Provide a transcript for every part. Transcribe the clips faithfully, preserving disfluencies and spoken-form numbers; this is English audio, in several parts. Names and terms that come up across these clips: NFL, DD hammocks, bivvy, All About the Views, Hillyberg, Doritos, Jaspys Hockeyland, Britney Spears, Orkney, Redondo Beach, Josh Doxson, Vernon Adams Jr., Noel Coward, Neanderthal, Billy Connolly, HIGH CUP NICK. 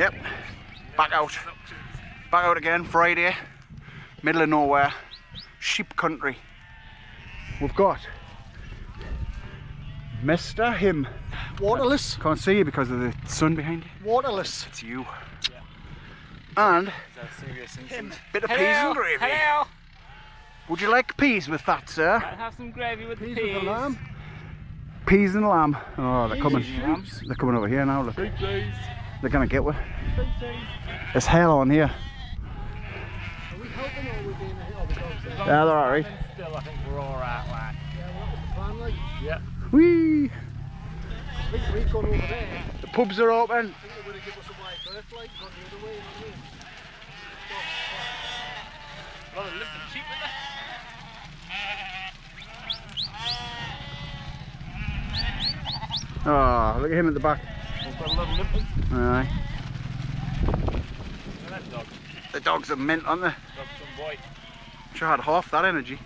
Yep, back out. Back out again, Friday, middle of nowhere, sheep country. We've got Mister Him. Waterless. Can't see you because of the sun behind you. Waterless. It's you. Yeah. And Him. Bit of Hello. peas and gravy. Hello. Would you like peas with that, sir? I'll have some gravy with peas. Peas with the lamb. Peas and lamb. Oh, they're coming. They're coming over here now. Look. They're gonna get one. There's hell on here. Are we helping or are we being here? Yeah, they're alright. Still, I think we're alright, lad. Yeah, we're up with the family. Yeah. Whee! I think we've gone over there. The pubs are open. I think they would have given us a white berth, like, gone the other way, you know what I mean? Well, they looked cheap with that. Ah, oh, look at him at the back. We've got a lot of limpers. Aye. Look at that dog. The dogs are mint, aren't they? Dogs from boy. I'm sure I had half that energy.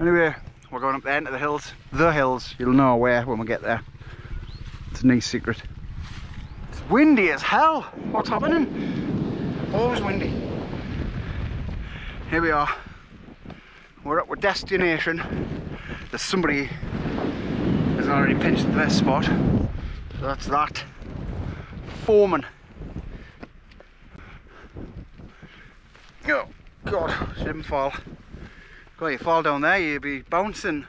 Anyway, we're going up there into the hills. The hills, you'll know where when we get there. It's a nice secret. It's windy as hell. What's happening? Always windy. Here we are. We're at our destination. There's somebody has already pinched their spot. So that's that. Foreman. Oh, God, she didn't fall. Well, you fall down there, you'd be bouncing.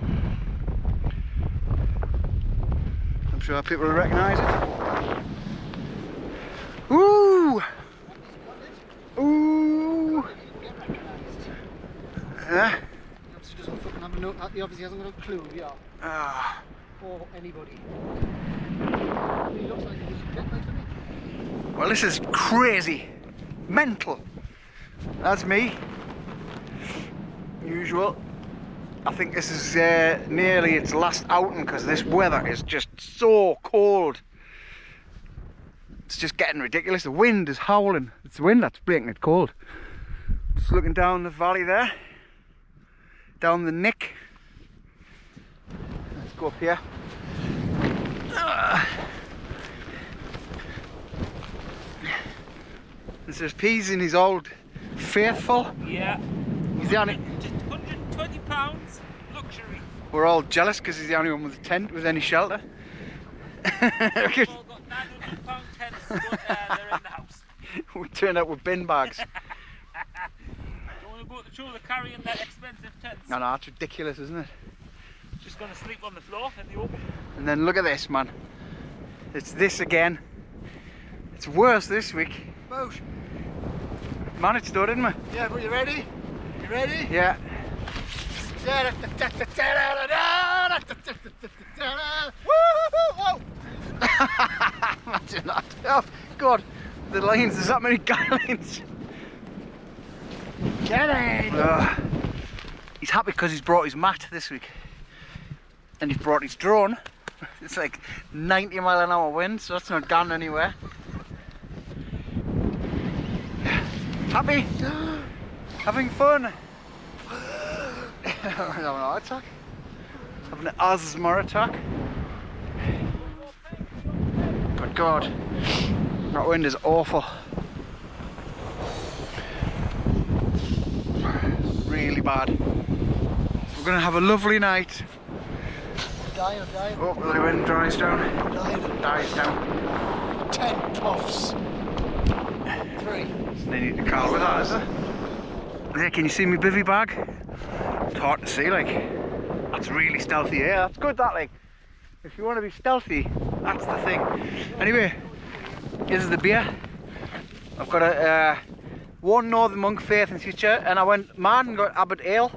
I'm sure people will recognise it. Ooh! Ooh! Yeah? She doesn't fucking have a note. He obviously hasn't got a clue who we are. Ah. Or anybody. He looks like he doesn't get that, doesn't he? Well, this is crazy. Mental. That's me. Usual. I think this is uh, nearly its last outing because this weather is just so cold. It's just getting ridiculous. The wind is howling. It's the wind that's making it cold. Just looking down the valley there, down the nick. Let's go up here. Uh, this is Peas in his old faithful. Yeah. He's the only one hundred twenty pounds luxury. We're all jealous because he's the only one with a tent with any shelter. We've all got nine hundred pound tents, but uh, they're in the house. We turned out with bin bags. Don't want to go to the trouble of carrying that expensive tents. No, no, it's ridiculous, isn't it? Just going to sleep on the floor in the open. And then look at this, man. It's this again. It's worse this week. Boosh. Managed though, didn't we? Yeah, but you ready? Ready? Yeah. Woo-hoo-hoo! Imagine that. Oh, God. The lions, there's that many guy lions. Get it! Uh, he's happy because he's brought his mat this week. And he's brought his drone. It's like ninety mile an hour wind, so that's not gone anywhere. Happy? Having fun! Having a heart attack. Having an asthma attack. Good God. That wind is awful. Really bad. We're gonna have a lovely night. Die or die. Oh, the wind dries down. Die. Dies down. Ten puffs. Three. There's no need to call with that, is there? There, can you see me bivvy bag? It's hard to see, like. That's really stealthy, yeah. That's good, that, like. If you want to be stealthy, that's the thing. Anyway, this is the beer. I've got a uh, one Northern Monk Faith and Future, and I went mad and got Abbott Ale.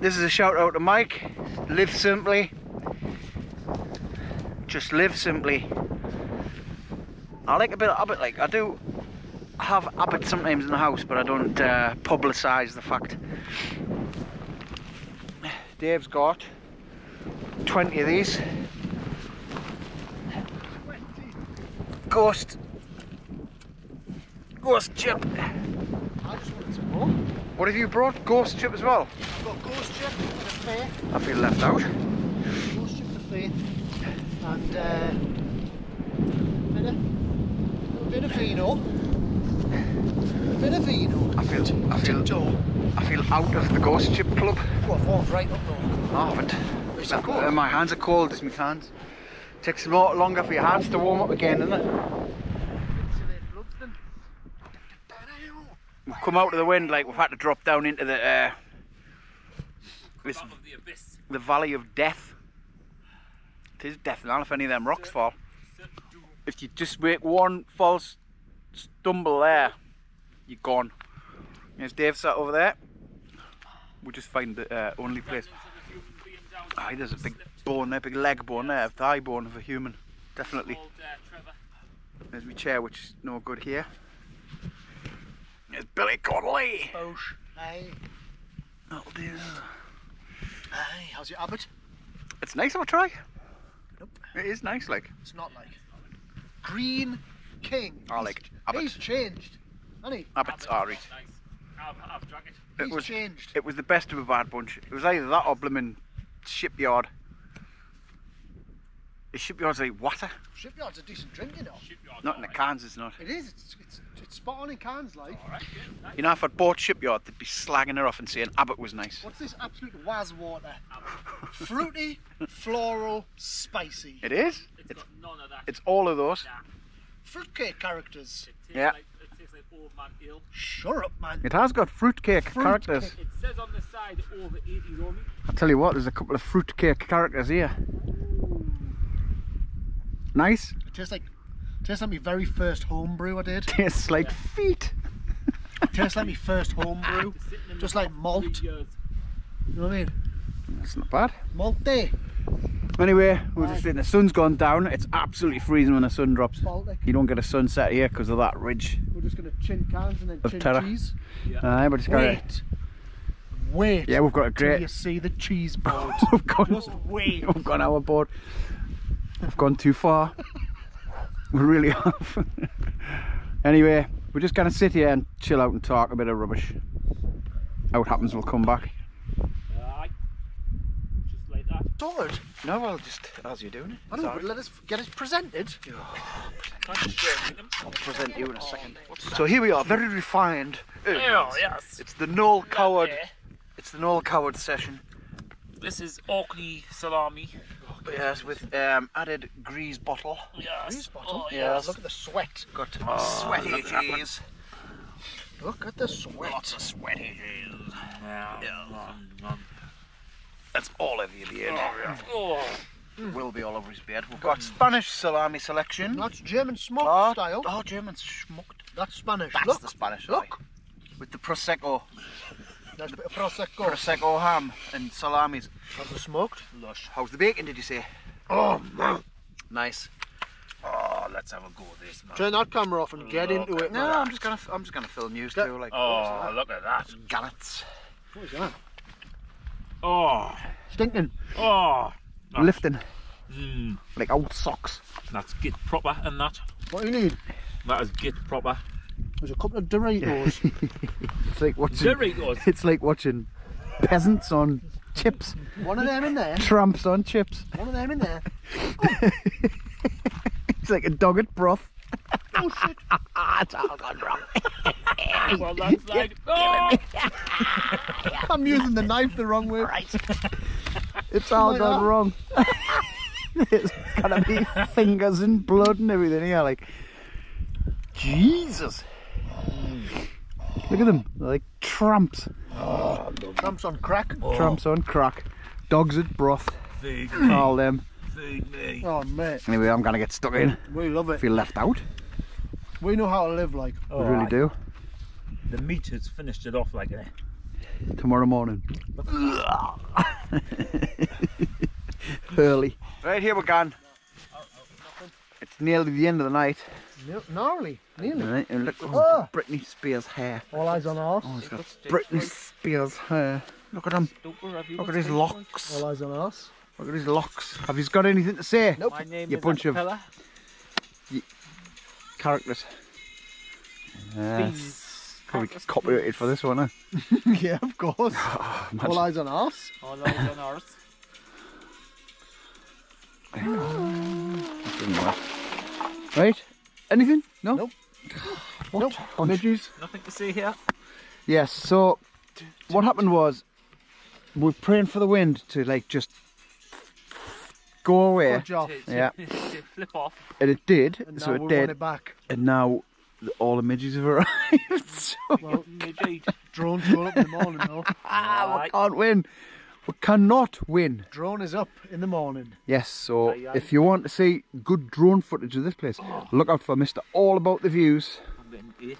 This is a shout out to Mike. Live simply. Just live simply. I like a bit of Abbott, like, I do. I have Abbott sometimes in the house, but I don't uh, publicise the fact. Dave's got twenty of these. Ghost. Ghost chip. I just wanted some more. What have you brought? Ghost chip as well? I've got ghost chip, the faith. I feel left out. Ghost chip, the faith, and uh, a, bit of, a bit of vino. A bit of vino. I feel, I feel, I feel out of the ghost chip club. Well, I've walked right up though. I haven't. It's so cold. Uh, my hands are cold, it's my hands. It takes a lot longer for your hands to warm up again, doesn't it? We've come out of the wind, like we've had to drop down into the uh, this, the, abyss. the valley of death. It is death now if any of them rocks fall. If you just make one false stumble there, you're gone. There's Dave sat over there. We just find the uh, only place. Ah, oh, there's a big bone there, big leg bone there, thigh bone of a human, definitely. There's my chair, which is no good here. It's Billy Connolly. Bosh. Aye. That'll do. Aye. How's your Abbott? It's nice, I'll try. Nope. It is nice, like. It's not like. Green King. I like he's, Abbott. He's changed, hasn't he? Abbott's alright. Nice. I've, I've drunk it. It he's was, changed. It was the best of a bad bunch. It was either that or blooming Shipyard. The Shipyard's like water. Shipyard's a decent drink, you know. Shipyard's not in the cans, it's not. It is. It's, it's, it's spot on in cans, like. All right, good, nice. You know, if I'd bought Shipyard, they'd be slagging her off and saying Abbott was nice. What's this absolute waz water? Fruity, floral, spicy. It is. It's, it's got none of that. It's all of those. Nah. Fruitcake characters. It tastes yeah. Like, it tastes like old man ale. Shut up, man. It has got fruitcake fruit characters. Cake. It says on the side over eighties only. I tell you what, there's a couple of fruitcake characters here. Nice. It tastes like, it tastes like my very first homebrew I did. Tastes like yeah. feet. It tastes like my first homebrew. Just like malt. You know what I mean? That's not bad. Malty. Anyway, we're just saying the sun's gone down. It's absolutely freezing when the sun drops. Baltic. You don't get a sunset here because of that ridge. We're just going to chin cans and then chin terror. cheese. Yeah. Aye, we're just going to wait. Yeah, we've got a great. You see the cheese board. We've gone. Just wait. We've gone our board. We've gone too far. We really have. Anyway, we're just gonna sit here and chill out and talk a bit of rubbish. How it happens, we'll come back. Uh, just like that. Solid. No, I'll just as you're doing it. I don't know, but let us get it presented. Oh, I'll present you in a second. So here we are, very refined. Oh, it's, yes. It's the Noel Coward. It's the Noel Coward session. This is Orkney salami. Yes, with um, added grease bottle. Yes. Grease bottle? Oh, yes. Look at the sweat. Got oh, sweaty cheese. Look at the sweat. Lots of sweaty cheese. Yeah. Yeah. Mm. That's all over your beard. Oh, yeah. Oh. Mm. Will be all over his beard. We've got mm. Spanish salami selection. That's German schmuck oh, style. Oh, German schmuck. That's Spanish. That's look. the Spanish. Look. Right. With the Prosecco. That's a bit of Prosecco. Prosecco ham and salamis. How's the smoked? Lush. How's the bacon, did you say? Oh, man. Nice. Oh, let's have a go at this, man. Turn that camera off and look get into it. No, that. I'm just gonna I'm just gonna film you still. Like, oh, look at that. Gallets. What is that? Oh. Stinking. Oh. That's lifting. Mm. Like old socks. That's get proper and that. What do you need? That is get proper. There's a couple of Doritos. It's like watching Doritos. It's like watching peasants on chips. One of them in there. Tramps on chips. One of them in there. Oh. It's like a dog at broth. Oh shit! It's all gone wrong. Well, that's like. Oh. I'm using the knife the wrong way. Right. It's all like gone that. wrong. It's gonna be fingers and blood and everything. Yeah, like. Jesus. Look at them, they're like tramps. Oh, tramps on crack. Oh. Tramps on crack. Dogs at broth. Feed me. All them. Feed me. Oh, mate. Anyway, I'm going to get stuck in. We love it. Feel left out. We know how to live, like. We oh, really right. do. The meat has finished it off, like, eh? Tomorrow morning. Early. Right, here we're gone. It's nearly the end of the night. Gnarly, nearly. Right, and look, oh, oh. Britney Spears' hair. All eyes on ours. Oh, he's got Britney Spears' hair. Look at him. Look at his locks. All eyes on us. Look at his locks. Have you got anything to say? Nope. My name you is bunch of characters. Yes. Probably oh, copyrighted for this one, eh? Yeah, of course. Oh, all eyes on us. All eyes on ours. Right? Anything? No? Nope. What? Nope. On edges? Nothing to see here. Yes, so what happened was we're praying for the wind to like just go away. Off. Yeah. Flip off. And it did. And so it did. It back. And now all the midges have arrived. So well, midges. Drone's going up in the morning though. Ah, we can't win. We cannot win. Drone is up in the morning. Yes, so aye, aye. If you want to see good drone footage of this place, oh. Look out for Mister All About the Views. I'm getting eight.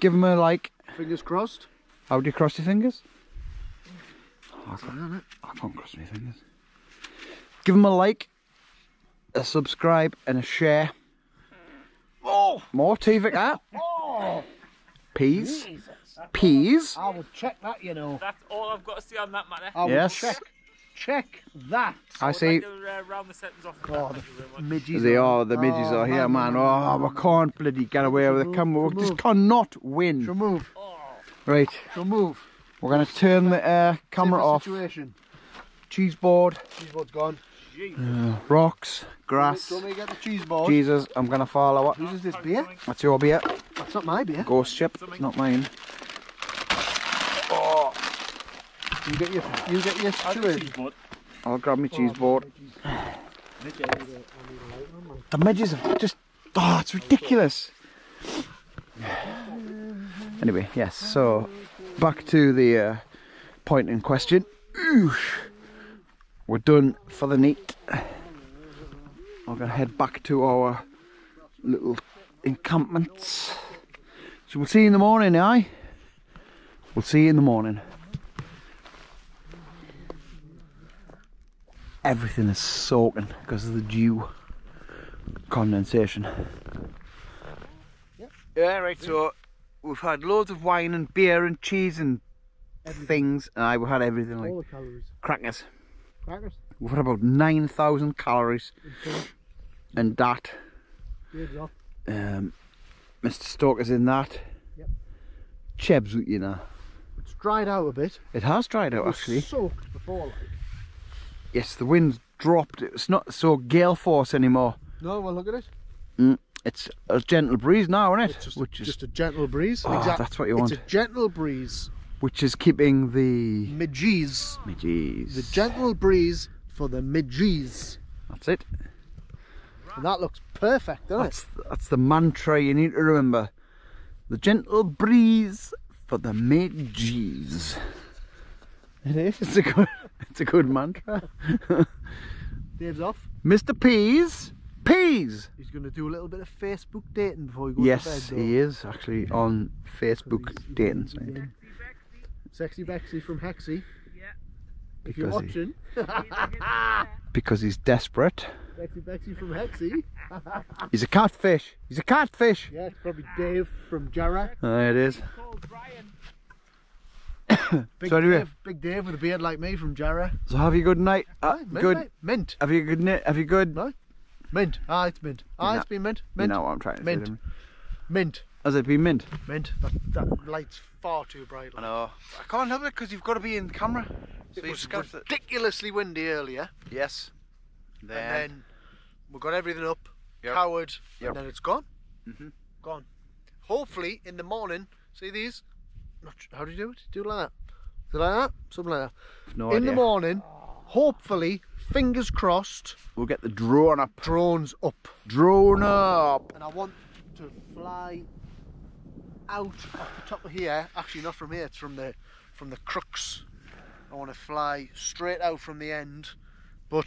Give him a like. Fingers crossed. How do you cross your fingers? Oh, I, can't, I can't cross my fingers. Give him a like, a subscribe, and a share. Oh! More T V cat. Oh! Peas. Jesus. Peas. I will check that, you know. That's all I've got to see on that matter. I yes. Will check, check that. So I see. They are, the midges oh, are here, man. man. Oh, we can't bloody get away with the camera. We just cannot win. She'll move. Right. She'll move. We're going to turn the uh, camera off. Situation. Cheese board. Cheese board gone. Uh, rocks, grass. Don't make it the cheese board. Jesus, I'm going to follow up. Whose is this beer? That's your beer. That's not my beer. Ghost ship. It's not mine. Oh. You get your, you get your situation. I'll grab my cheese board. The midges are just, oh, it's ridiculous. Anyway, yes, so back to the uh, point in question. Oosh. We're done for the night. I'm gonna head back to our little encampments. So we'll see you in the morning, aye? We'll see you in the morning. Everything is soaking because of the dew condensation. Yep. Yeah, right, so we've had loads of wine and beer and cheese and everything. Things, and I, we've had everything like all the calories. Crackers. Crackers? We've had about nine thousand calories. Okay. And that. Um, Mister Stoker's in that. Yep. Cheb's, you know. It's dried out a bit. It has dried out, it was actually. Soaked before, like. Yes, the wind's dropped. It's not so gale force anymore. No, well, look at it. Mm, it's a gentle breeze now, isn't it? It's just, Which is, just a gentle breeze. Oh, exactly. That's what you want. It's a gentle breeze. Which is keeping the midges. Midges. The gentle breeze for the midges. That's it. And that looks perfect, doesn't that's, it? That's the mantra you need to remember. The gentle breeze for the midges. It is. It's a good, it's a good mantra. Dave's off. Mister Peas. Peas! He's going to do a little bit of Facebook dating before he goes yes, to bed. Yes, he is actually on Facebook he's, dating. He's, he's, Sexy Bexy from Hexy. Yeah. If because you're watching. He, because he's desperate. Sexy Bexy from Hexy. He's a catfish. He's a catfish. Yeah, it's probably Dave from Jarrah. There it is. Big, so anyway, Dave, Big Dave with a beard like me from Jarrah. So have you good night. Uh, mint, good mate. Mint. Have you good night? Have you good? No. Mint. Ah, it's mint. Ah, it's been mint. Mint. You know what I'm trying to mint. Say. Mint. Mint. Has it been mint? Mint. That, that light's far too bright. Like. I know. I can't help it because you've got to be in the camera. So it was ridiculously it. windy earlier. Yes. Then. And then we got everything up, yep. Powered, yep. And then it's gone. Mm-hmm. Gone. Hopefully in the morning, see these? Not sure, how do you do it? Do it like that. Do it like that? Something like that. No in idea. The morning, hopefully, fingers crossed. We'll get the drone up. Drones up. Drone up. And I want to fly out off the top of here, actually not from here, it's from the from the crux. I want to fly straight out from the end, but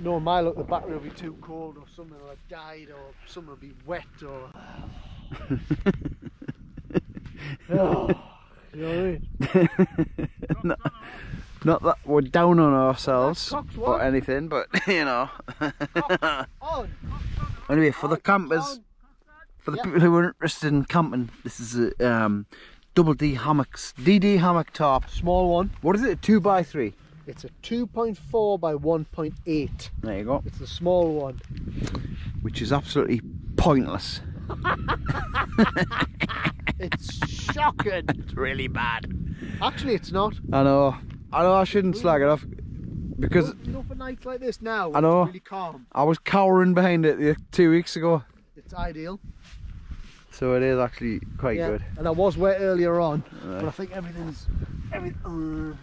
no, my luck, the battery will be too cold or something will have died or something will be wet or oh, you know what I mean? not, not that we're down on ourselves or anything, but you know. Cox on. Anyway, for the campers, for the yep. people who are interested in camping, this is a um, double D hammocks, D D hammock tarp. Small one. What is it, a two by three? It's a two point four by one point eight. There you go. It's the small one. Which is absolutely pointless. It's shocking. It's really bad. Actually, it's not. I know. I know I shouldn't slag it off. Because you know, for nights like this now, I know, it's really calm. I was cowering behind it two weeks ago. It's ideal. So it is actually quite yeah, good. And I was wet earlier on, right. But I think everything's... Everything,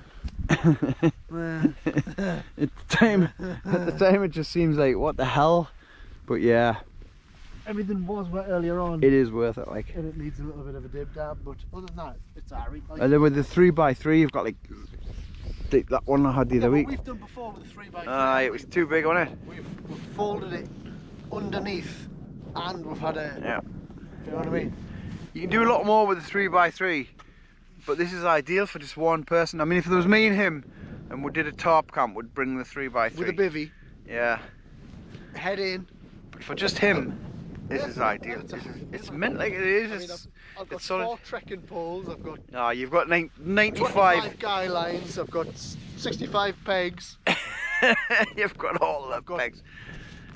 uh, at, the time, at the time it just seems like, what the hell? But yeah. Everything was wet earlier on. It is worth it, like. And it needs a little bit of a dip dab, but other than that, it's alright. Like, and then with the three by three, you've got like... That one I had the yeah, other week. We've done before with the three by three. Ah, uh, it was too big, wasn't it? We've, we've folded it underneath and we've had a... Yeah. You know what I mean? You can do a lot more with the three by three, but this is ideal for just one person. I mean, if there was me and him and we did a tarp camp, we'd bring the three by three. With a bivvy? Yeah. Head in. But for just him, this yeah, is ideal. It's, it's, it's meant like it is. I mean, I've, I've got it's four solid. trekking poles, I've got... Ah, oh, you've got ninety-five... guy lines, I've got sixty-five pegs. You've got all the pegs.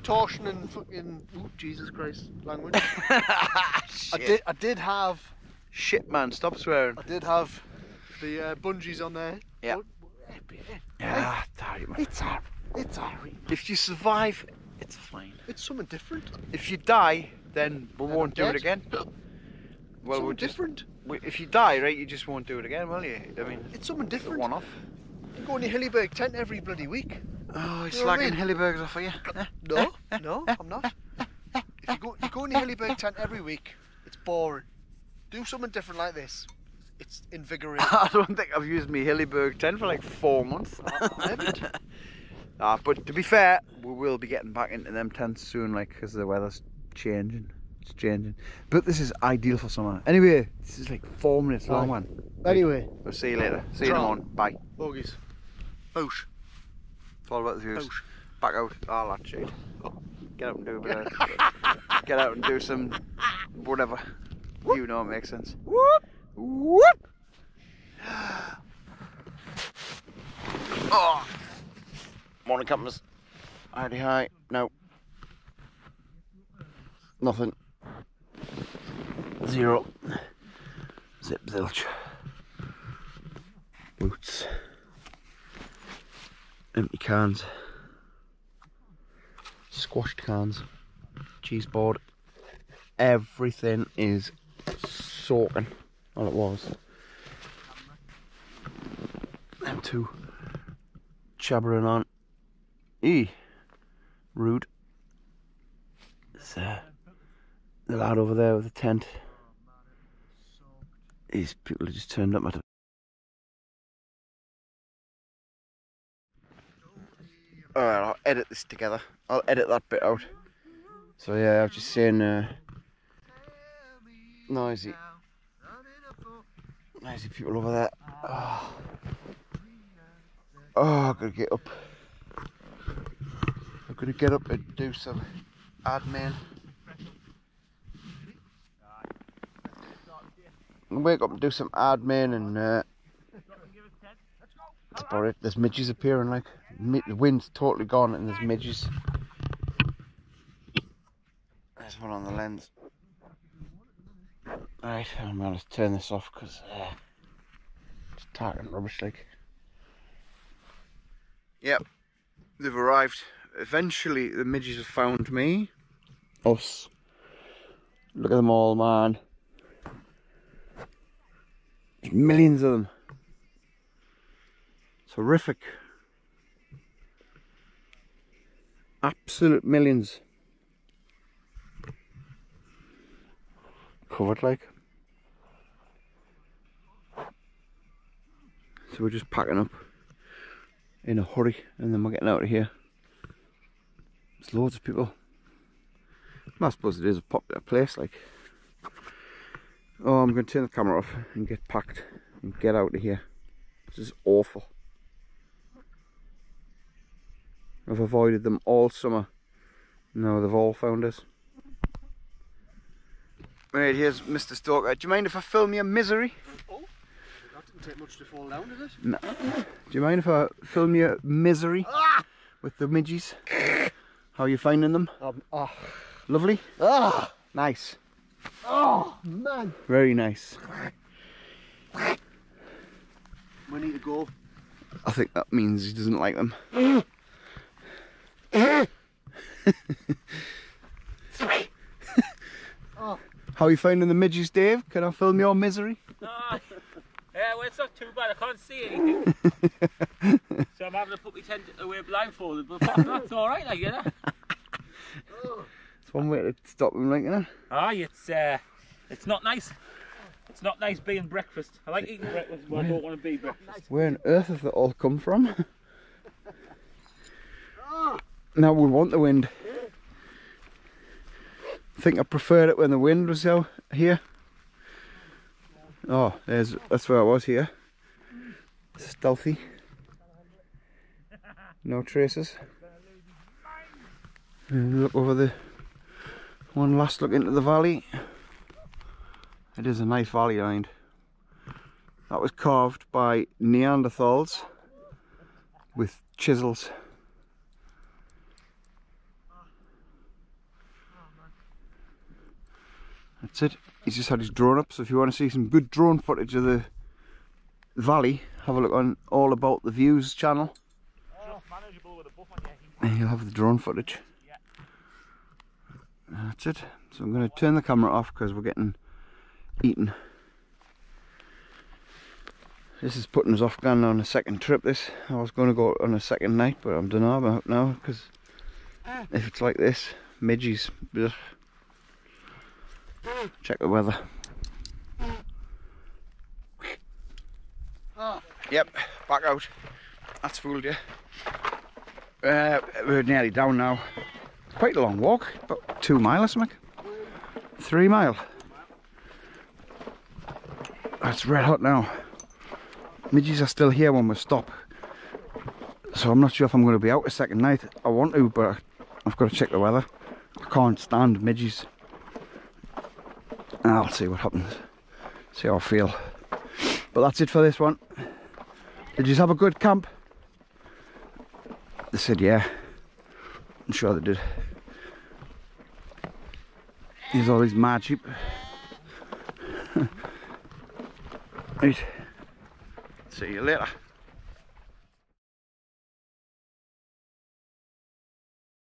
Torsion and fucking... Oh, Jesus Christ, language. I, did, I did have... Shit, man, stop swearing. I did have the uh, bungees on there. Yep. Yeah. It's alright. It's alright. If you survive, it's fine. It's something different. If you die, then we won't do it again. Well, we're different. Just, if you die, right, you just won't do it again, will you? I mean, it's something different. One off. I'm going to Hillyberg tent every bloody week. Oh, it's slagging I mean? Hillybergs off for you. No, no, I'm not. If you go, you go in the Hillyberg tent every week, it's boring. Do something different like this. It's invigorating. I don't think I've used my Hillyberg tent for like four months. I haven't. Ah, but to be fair, we will be getting back into them tents soon, like, because the weather's changing. It's changing. But this is ideal for summer. Anyway, this is like four minutes long, man. Anyway. We'll see you later. See you in the morning. Bye. Bogies. Boosh. It's all about the views. Boosh. Back out. All that shit. Get out and do a bit of... Get out and do some... Whatever. Whoop. You know it makes sense. Whoop. Whoop. Oh. Morning, campers. Hidey hi. No. Nothing. Zero. Zip zilch. Boots. Empty cans. Squashed cans. Cheese board. Everything is soaking. Well, it was. Them two jabbering on. E. Rude. There's uh, the lad over there with the tent. These people have just turned up. At Alright, I'll edit this together. I'll edit that bit out. So yeah, I was just saying... Uh, noisy. Noisy people over there. Oh, oh I've got to get up. I'm going to get up and do some admin. I'm going to wake up and do some admin and... Uh, that's about it. There's midges appearing, like. The wind's totally gone and there's midges. There's one on the lens. Right, I'm going to turn this off because uh, it's tartan rubbish, like. Yep. They've arrived. Eventually, the midges have found me. Us. Look at them all, man. There's millions of them. It's horrific. Absolute millions. Covered, like. So we're just packing up in a hurry and then we're getting out of here. There's loads of people. I suppose it is a popular place, like. Oh, I'm going to turn the camera off and get packed and get out of here. This is awful. I've avoided them all summer. No, they've all found us. Right, here's Mister Stalker. Do you mind if I film your misery? Oh, that didn't take much to fall down, did it? No. Do you mind if I film your misery ah! with the midges? How are you finding them? Um, oh. Lovely? Ah! Nice. Oh man! Very nice. We need to go. I think that means he doesn't like them. Oh. How are you finding the midges, Dave? Can I film your misery? No, uh, yeah, well, it's not too bad. I can't see anything. So I'm having to put my tent away blindfolded, but that's alright, like, you know. It's one way to stop them, like, you know. Aye, it's, uh, it's not nice. It's not nice being breakfast. I like eating breakfast, but I don't want to be breakfast. Where on earth have they all come from? Now we want the wind. I think I preferred it when the wind was out here. Oh, there's, that's where I was here. Stealthy. No traces. And look over the, one last look into the valley. It is a nice valley lined. That was carved by Neanderthals with chisels. That's it. He's just had his drone up, so if you want to see some good drone footage of the valley, have a look on All About the Views channel. And you'll have the drone footage. That's it. So I'm going to turn the camera off because we're getting eaten. This is putting us off going on a second trip. This I was going to go on a second night, but I'm done about now because ah. If it's like this, midges. Ugh. Check the weather. Ah. Yep, back out. That's fooled you. Uh, we're nearly down now. Quite a long walk, about two mile or something. Three mile. It's red hot now. Midges are still here when we stop. So I'm not sure if I'm going to be out a second night. I want to, but I've got to check the weather. I can't stand midges. And I'll see what happens. See how I feel. But that's it for this one. Did you have a good camp? They said yeah. I'm sure they did. Here's all these mad sheep. Right. See you later.